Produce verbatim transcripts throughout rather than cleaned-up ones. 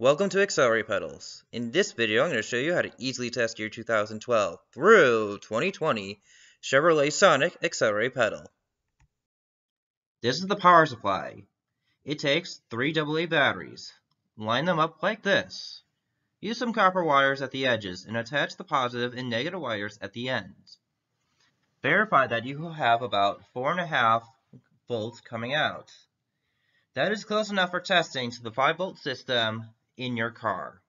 Welcome to Accelerate Pedals. In this video, I'm going to show you how to easily test your two thousand twelve through twenty twenty Chevrolet Sonic Accelerate Pedal. This is the power supply. It takes three double A batteries. Line them up like this. Use some copper wires at the edges and attach the positive and negative wires at the ends. Verify that you have about four point five volts coming out. That is close enough for testing to the five volt system in your car.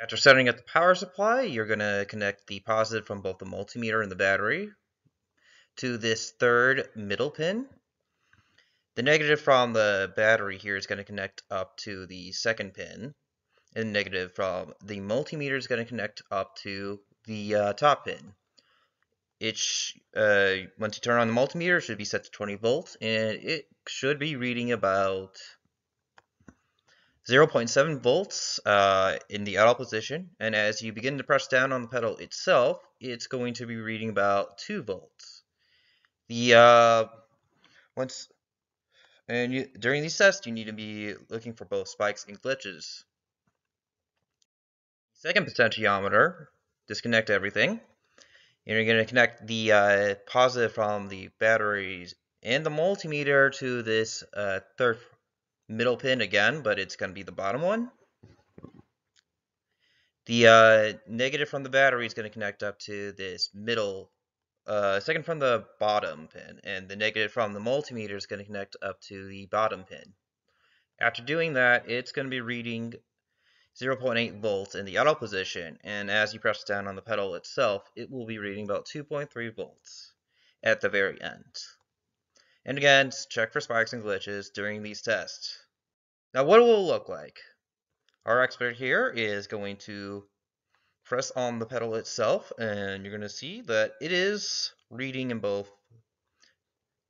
After setting up the power supply, you're going to connect the positive from both the multimeter and the battery to this third middle pin. The negative from the battery here is going to connect up to the second pin, and the negative from the multimeter is going to connect up to the uh, top pin. It sh uh, once you turn on the multimeter, it should be set to twenty volts, and it should be reading about zero point seven volts uh, in the idle position. And as you begin to press down on the pedal itself, it's going to be reading about two volts. The uh, once and you, during these tests, you need to be looking for both spikes and glitches. Second potentiometer, disconnect everything. And you're going to connect the uh, positive from the batteries and the multimeter to this uh, third middle pin again, but it's going to be the bottom one. The uh, negative from the battery is going to connect up to this middle, uh, second from the bottom pin, and the negative from the multimeter is going to connect up to the bottom pin. After doing that, it's going to be reading zero point eight volts in the idle position, and as you press down on the pedal itself, it will be reading about two point three volts at the very end. And again, check for spikes and glitches during these tests. Now, what will it look like? Our expert here is going to press on the pedal itself, and you're going to see that it is reading in both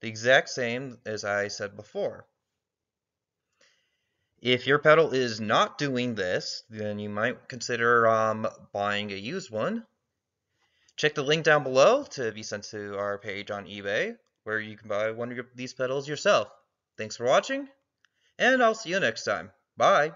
the exact same as I said before. If your pedal is not doing this, then you might consider um, buying a used one. Check the link down below to be sent to our page on eBay, where you can buy one of these pedals yourself. Thanks for watching, and I'll see you next time. Bye!